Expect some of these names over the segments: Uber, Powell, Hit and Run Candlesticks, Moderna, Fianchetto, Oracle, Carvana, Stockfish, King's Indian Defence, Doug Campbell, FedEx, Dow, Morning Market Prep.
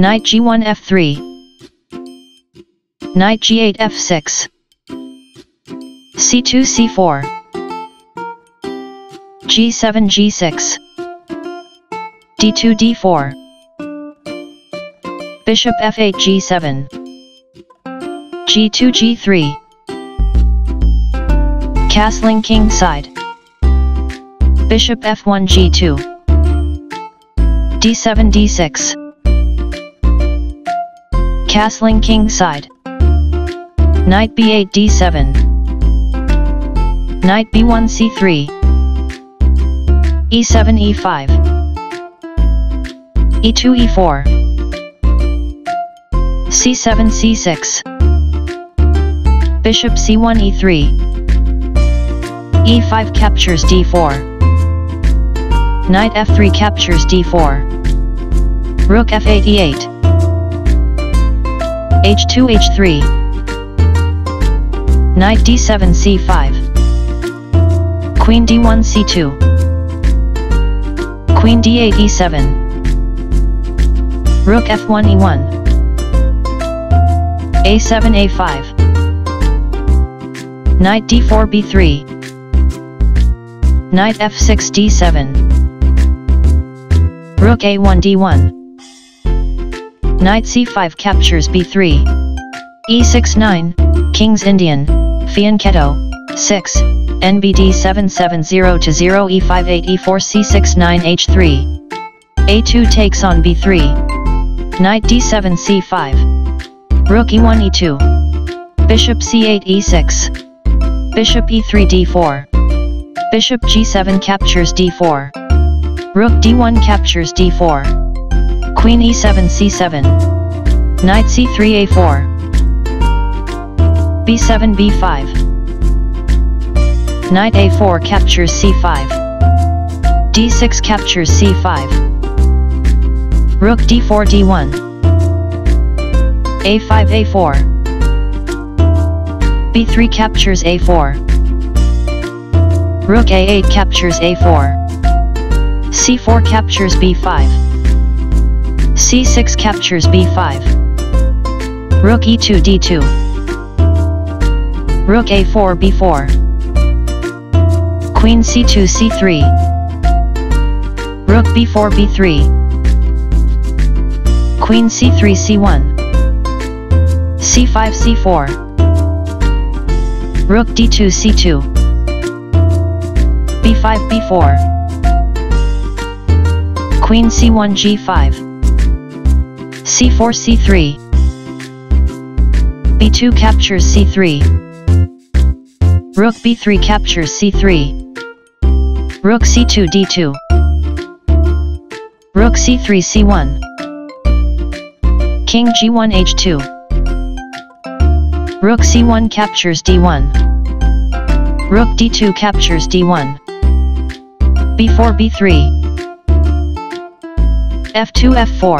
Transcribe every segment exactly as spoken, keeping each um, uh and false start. Knight g one f three, Knight g eight f six, c two c four, g seven g six, d two d four, Bishop f eight g seven, g two g three, castling king side, Bishop f one g two, d seven d six, castling king side, Knight b eight d seven, Knight b one c three, e seven e five, e two e four, c seven c six, Bishop c one e three, e five captures d four, Knight f three captures d four, Rook f eight e eight, h two h three, Knight d seven c five, Queen d one c two, Queen d eight e seven, Rook f one e one, a seven a five, Knight d four b three, Knight f six d seven, Rook a one d one, Knight c five captures b three, e six nine, King's Indian, Fianchetto, six, nbd seven seven zero to zero e five eight e four c six nine h three, a two takes on b three, Knight d seven c five, Rook e one e two, Bishop c eight e six, Bishop e three d four, Bishop g seven captures d four, Rook d one captures d four, Queen e seven c seven, Knight c three a four, b seven b five, Knight a four captures c five, d six captures c five, Rook d four d one, a five a four, b three captures a four, Rook a eight captures a four, c four captures b five, c six captures b five, Rook e two d two, Rook a four b four, Queen c two c three, Rook b four b three, Queen c three c one, c five c four, Rook d two c two, b five b four, Queen c one g five, c four c three, b two captures c three, Rook b three captures c three, Rook c two d two, Rook c three c one, King g one h two, Rook c one captures d one, Rook d two captures d one, b four b three, f two f four,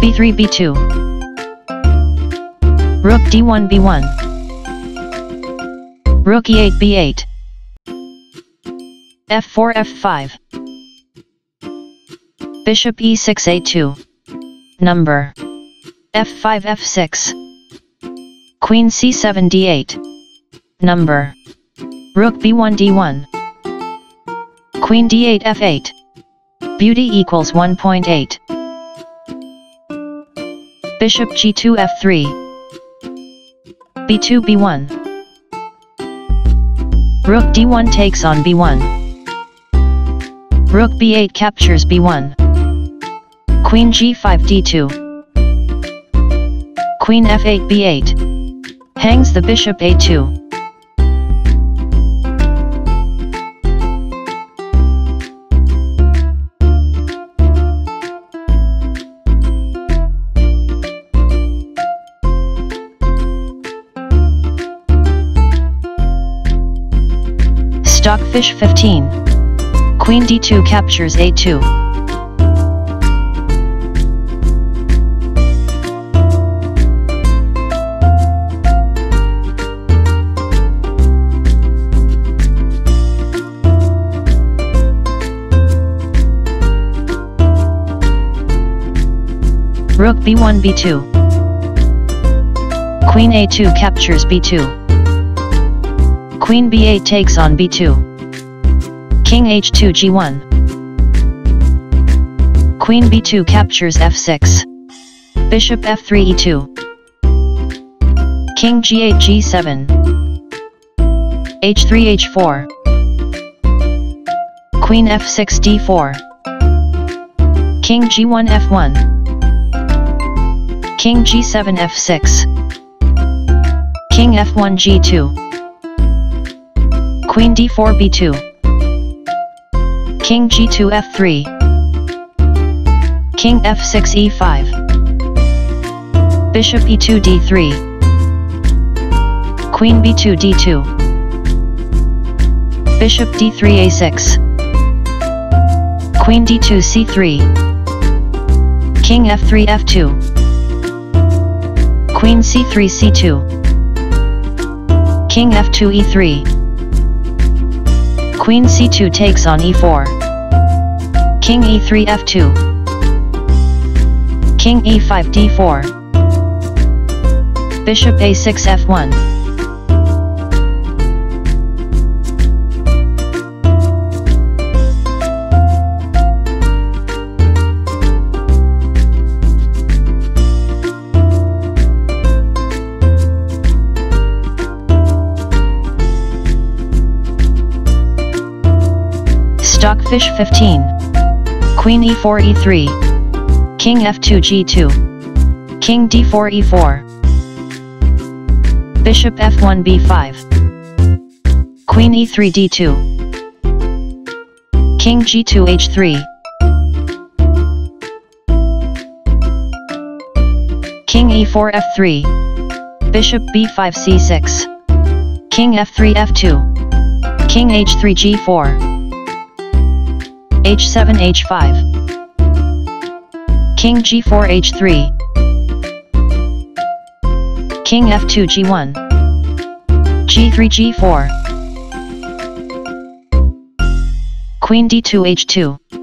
b three b two, Rook d one b one, Rook e eight b eight, f four f five, Bishop e six a two, number f five f six, Queen c seven d eight, number Rook b one d one, Queen d eight f eight, beauty equals one point eight. Bishop g two f three, b two b one, Rook d one takes on b one, Rook b eight captures b one, Queen g five d two, Queen f eight b eight, hangs the bishop a two. Stockfish fifteen, Queen d two captures a two. Rook b one b two. Queen a two captures b two. Queen b eight takes on b two. King h two g one. Queen b two captures f six. Bishop f three e two. King g eight g seven. h three h four. Queen f six d four. King g one f one. King g seven f six. King f one g two. Queen d four b two. King g two f three. King f six e five. Bishop e two d three. Queen b two d two. Bishop d three a six. Queen d two c three. King f three f two. Queen c three c two. King f two e three. Queen c two takes on e four. King e three f two. King e five d four. Bishop a six f one. Stockfish fifteen. Queen e four e three. King f two g two. King d four e four. Bishop f one b five. Queen e three d two. King g two h three. King e four f three. Bishop b five c six. King f three f two. King h three g four. h seven h five. King g four h three. King f two g one. g three g four. Queen d two h two.